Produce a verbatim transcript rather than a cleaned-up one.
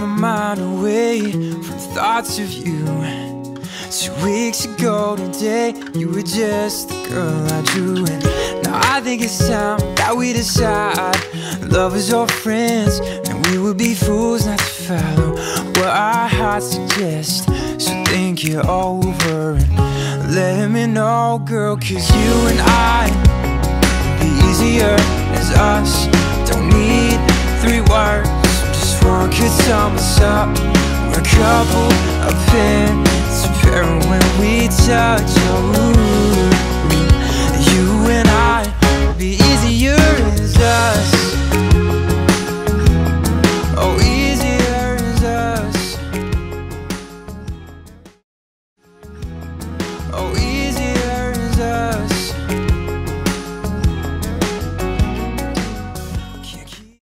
my mind away from thoughts of you. Two weeks ago today, you were just the girl I drew. And now I think it's time that we decide, lovers or friends, and we would be fools not to follow what our hearts suggest. So think it over and let me know, girl, 'cause you and I, the easier as us. Don't need three words, just one could sum us up. We're a couple of pins to pair when we touch. Oh,